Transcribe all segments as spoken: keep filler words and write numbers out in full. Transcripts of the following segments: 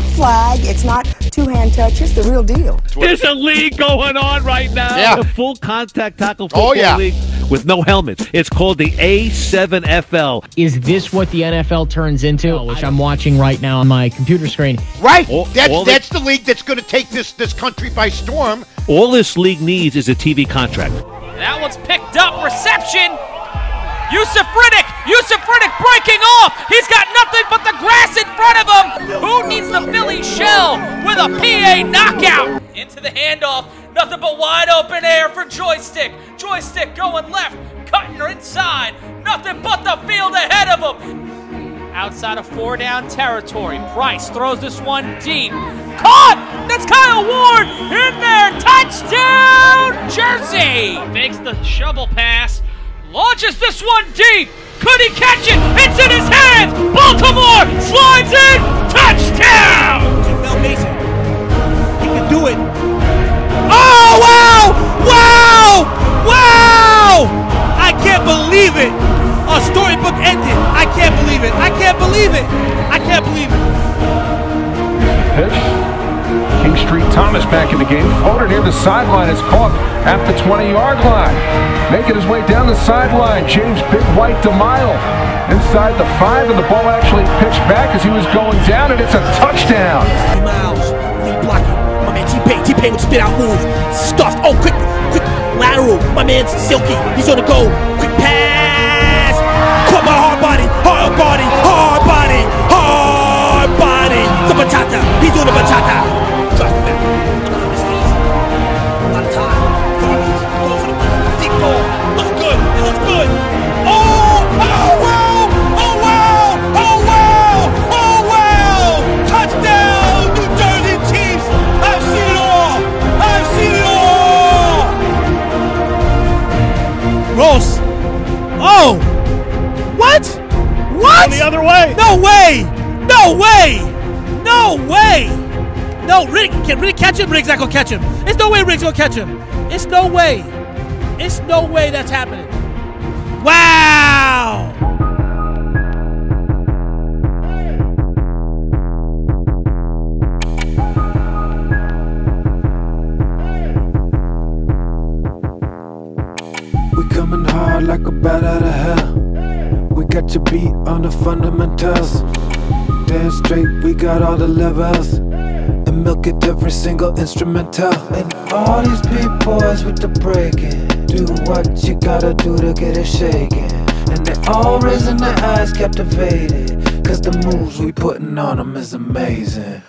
not flag. It's not two-hand touch. It's the real deal. There's a league going on right now. Yeah. The full contact tackle football oh, yeah. league with no helmet. It's called the A seven F L. Is this what the N F L turns into, which I'm watching right now on my computer screen? Right. All, that's all that's the, the league that's going to take this, this country by storm. All this league needs is a T V contract. That one's picked up. Reception. Yusuf Riddick. Yusuf Riddick breaking off. He's got nothing but the grass in front of him. Who needs the Philly shell with a P A knockout? Into the handoff. Nothing but wide open air for Joystick. Joystick going left. Cutting her inside. Nothing but the field ahead of him. Outside of four down territory. Price throws this one deep. Caught! That's Kyle Ward in there. Touchdown, Jersey. Makes the shovel pass. Launches this one deep. Could he catch it? It's in his hands. Baltimore slides in. Touchdown. Jamel Mason. He can do it. Oh, wow. Wow. Wow. I can't believe it. A storybook ended. I can't believe it. I can't believe it. I can't believe it. Pitch. King Street Thomas back in the game. Floated near the sideline. It's caught at the twenty-yard line. Making his way down the sideline. James Big White DeMille inside the five, and the ball actually pitched back as he was going down, and it's a touchdown. Miles, lead blocking. My man T-Pain. T-Pain with spit out move. Stuffed. Oh, quick, quick lateral. My man's silky. He's on the go. Quick pass. Caught my hard body. Hard body. Hard body. Hard body. The batata. He's doing the batata. Gross. Oh! What? What? The other way. No way! No way! No way! No, Rick can Rick catch him? Rick's not gonna catch him. There's no way Rick's gonna catch him. It's no way. It's no way that's happening. Wow! Coming hard like a bat out of hell. We got your beat on the fundamentals. Damn straight, we got all the levels. And milk it every single instrumental. And all these big boys with the breaking. Do what you gotta do to get it shaking. And they all raising their eyes, captivated. Cause the moves we putting on them is amazing.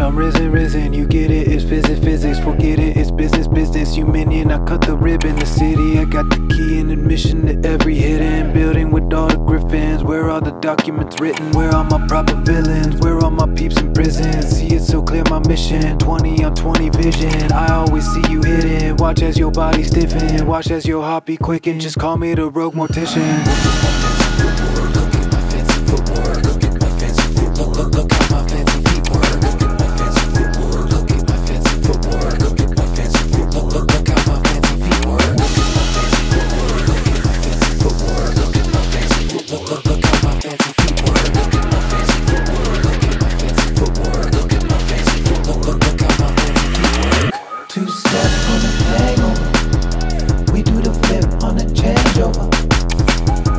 I'm risen, risen, you get it, it's physics, physics, forget it, it's business, business, you minion, I cut the ribbon, the city, I got the key and admission to every hidden building with all the griffins, where all the documents written, where all my proper villains, where all my peeps in prison, see it so clear my mission, twenty on twenty vision, I always see you hidden, watch as your body stiffen, watch as your heart be quicken, just call me the rogue mortician.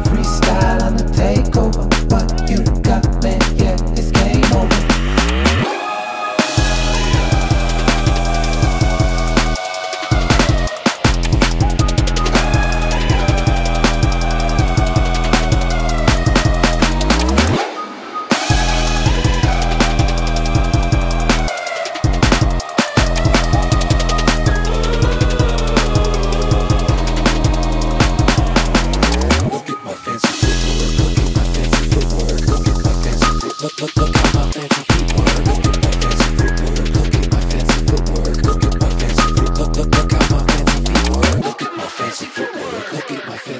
Freestyle.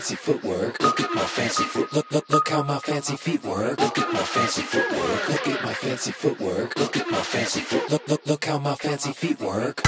fancy footwork. Look at my fancy foot. Look, look, look how my fancy feet work. Look at my fancy footwork. Look at my fancy footwork. Look at my fancy foot. Look, look, look how my fancy feet work.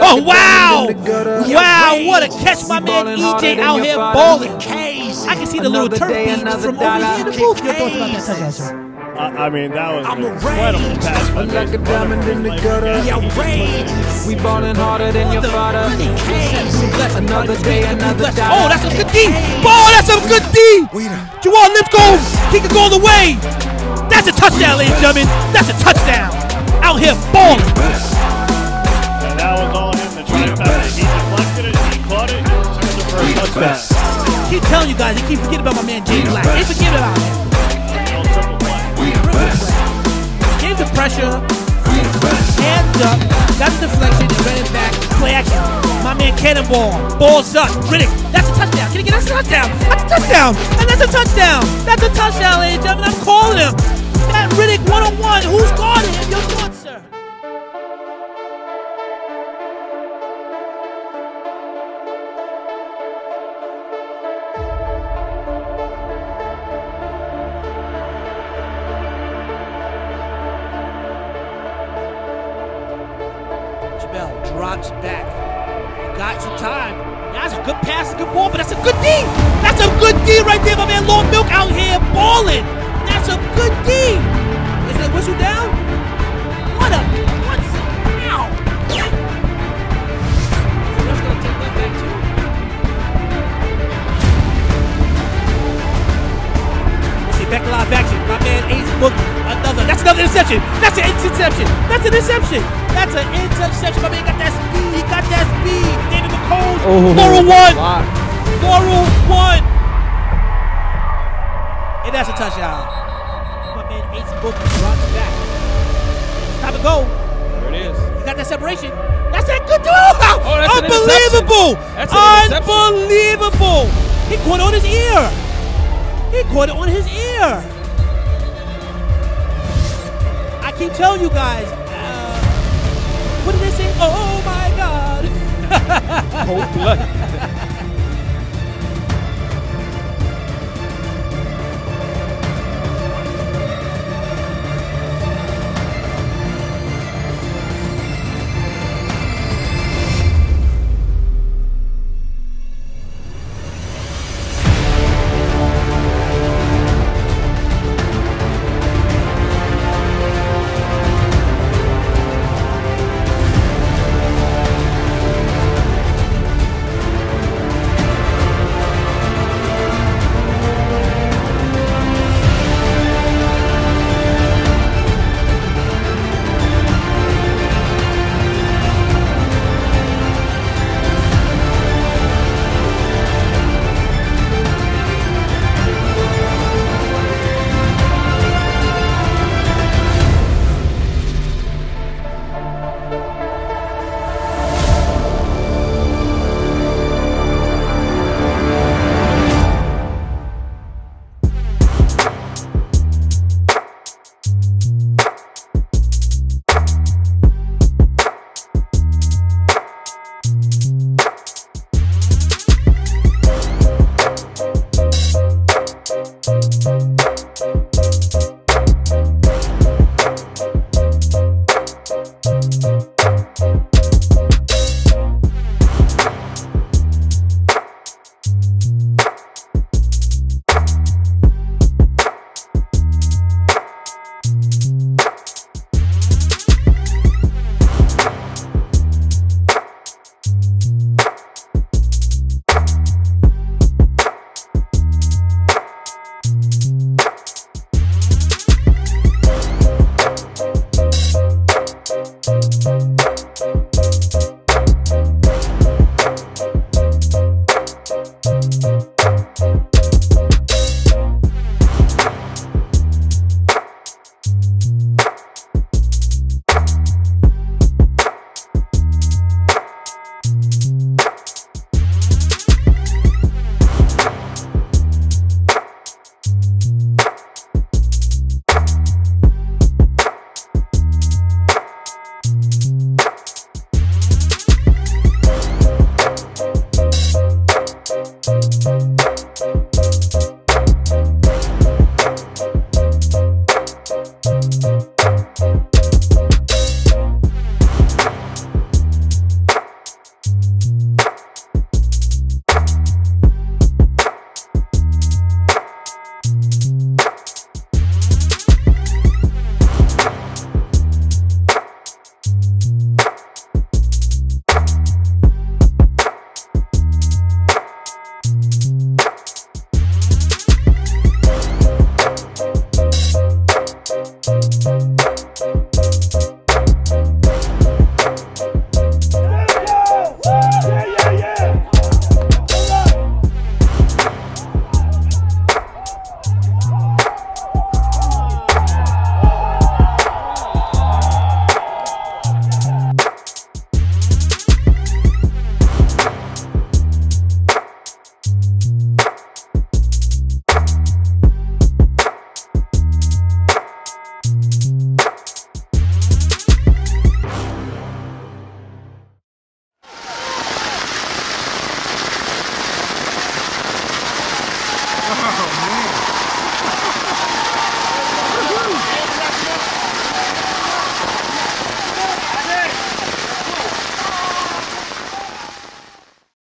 Oh, wow! Wow, what a catch, my man E J out here balling. I can see the little turf beats from over here in the booth. Your thoughts about that touchdown, sir? I mean, that was an incredible pass by Mason. We ballin' harder than your father. Another day, another day. Oh, that's a good D! Ball, that's a good D! Juwan Lithgow, he can go all the way! That's a touchdown, ladies and gentlemen! That's a touchdown! Out here balling! I keep telling you guys, I keep forgetting about my man James Black. They forget about him. Gave the pressure, hands up, got the deflection, and ran it back. Play action. My man Cannonball, balls up. Riddick, that's a touchdown. Can he get that's a touchdown? That's a touchdown. And that's a touchdown. That's a touchdown, ladies and gentlemen. I'm calling him. That Riddick one oh one. Who's guarding him? Your thoughts, sir? Drops back. Got some time. That's a good pass, a good ball, but that's a good D. That's a good D right there, my man. Lord Milk out here balling. That's a good D. Is that whistle down? What a what's now? So that's gonna take that back too. Let's see, back live action. My man Ace Booker. Another. That's another interception. That's an interception. That's an interception. That's an interception. My man got that speed. He got that speed. David McCombs. Oh, Laurel one. Laurel one. And that's a touchdown. My man Ace Booker drops back. Time to go. There it is. He got that separation. That's that good dude. Oh, that's unbelievable. That's unbelievable. He caught it on his ear. He caught it on his ear. I keep telling you guys. What did they say? Oh my God! Cold blood.